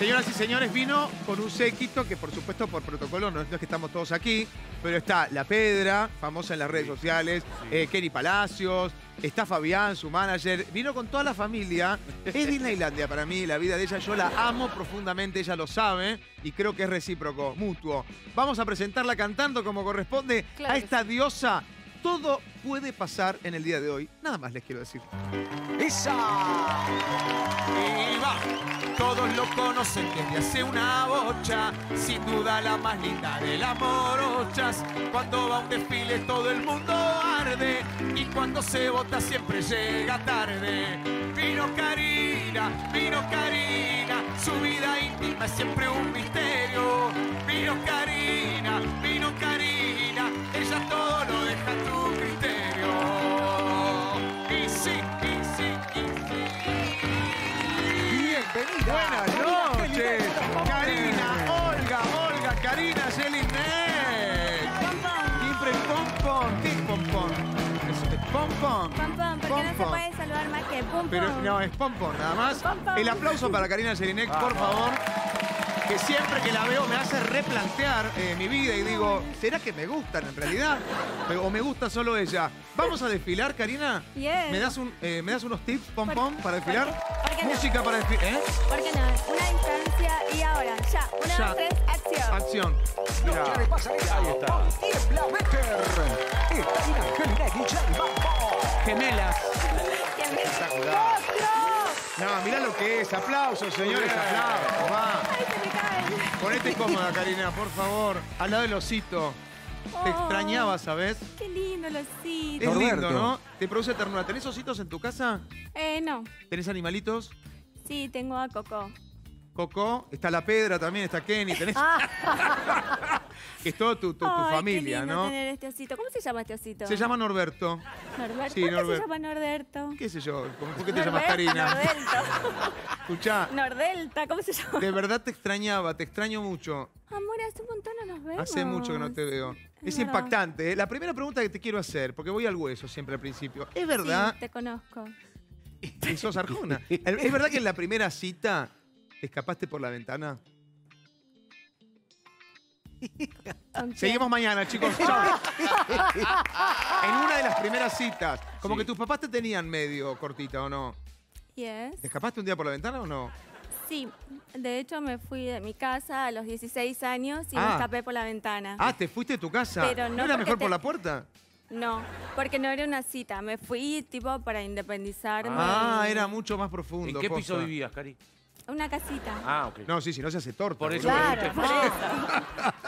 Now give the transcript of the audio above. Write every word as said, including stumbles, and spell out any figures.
Señoras y señores, vino con un séquito que, por supuesto, por protocolo no es que estamos todos aquí, pero está La Pedra, famosa en las redes sociales, eh, Kenny Palacios, está Fabián, su manager. Vino con toda la familia. Es Disneylandia para mí, la vida de ella. Yo la amo profundamente, ella lo sabe y creo que es recíproco, mutuo. Vamos a presentarla cantando como corresponde claro. a esta diosa. Todo puede pasar en el día de hoy. Nada más les quiero decir. ¡Esa! ¡Viva! Todos lo conocen desde hace una bocha. Sin duda la más linda de las morochas. Cuando va a un desfile todo el mundo arde. Y cuando se vota siempre llega tarde. Vino Karina, vino Karina. Su vida íntima es siempre un misterio. Vino Karina, vino Karina. Ella todo lo deja a tu criterio. Y sí, y sí, y sí. Bienvenida. Buenas noches, Karina, Olga, Olga, Karina Jelinek. Siempre pompón, ¿qué pompón? Pompón. Pompón, porque no se puede saludar más que pompón. Pero no, es pompón, nada más. El aplauso para Karina Jelinek, por favor. Que siempre que la veo me hace replantear eh, mi vida y digo, ¿será que me gustan en realidad? ¿O me gusta solo ella? ¿Vamos a desfilar, Karina? Yes. ¿Me das, un, eh, ¿Me das unos tips, pompón, para desfilar? ¿Por qué? ¿Por qué Música no? para desfilar. ¿Eh? ¿Por qué no? Una distancia y ahora, ya. Una, ya. dos, tres, acción. Acción. Mira. No, ¿qué le pasa? Ahí está. Tiembla, Becker. Está Karina Gemelas. Espectacular. No, mirá lo que es. Aplausos, señores, aplausos. Va. Ay, se me cae. Ponete cómoda, Karina, por favor. Al lado del osito. Oh, te extrañaba, ¿sabes? Qué lindo el osito. Es Norberto. Lindo, ¿no? Te produce ternura. ¿Tenés ositos en tu casa? Eh, no. ¿Tenés animalitos? Sí, tengo a Coco. Coco, está La Pedra también, está Kenny. Tenés... Es todo tu, tu, oh, tu familia, qué lindo, ¿no? Tener este osito. ¿Cómo se llama este osito? Se llama Norberto. ¿Norberto? Sí, ¿Por Norberto. qué se llama Norberto? ¿Qué sé yo? ¿Por qué te Norberto, llamas Karina? Nordelta. Escuchá. Nordelta, ¿cómo se llama? De verdad te extrañaba, te extraño mucho. Amor, hace un montón no nos vemos. Hace mucho que no te veo. Es no. impactante, ¿eh? La primera pregunta que te quiero hacer, porque voy al hueso siempre al principio. ¿Es verdad? Sí, te conozco. Y sos Arjona. ¿Es verdad que en la primera cita escapaste por la ventana? Seguimos mañana, chicos. Chau. En una de las primeras citas, como sí. que tus papás te tenían medio cortita, ¿o no? Yes. ¿Te escapaste un día por la ventana o no? Sí, de hecho me fui de mi casa a los dieciséis años y ah. me escapé por la ventana. Ah, ¿te fuiste de tu casa? Pero ¿No, ¿No era mejor te... por la puerta? No, porque no era una cita. Me fui tipo para independizarme. Ah, y... era mucho más profundo. ¿En qué posta. piso vivías, Cari? Una casita. Ah, ok. No, sí, si no se hace torta. Por eso. Claro, por eso.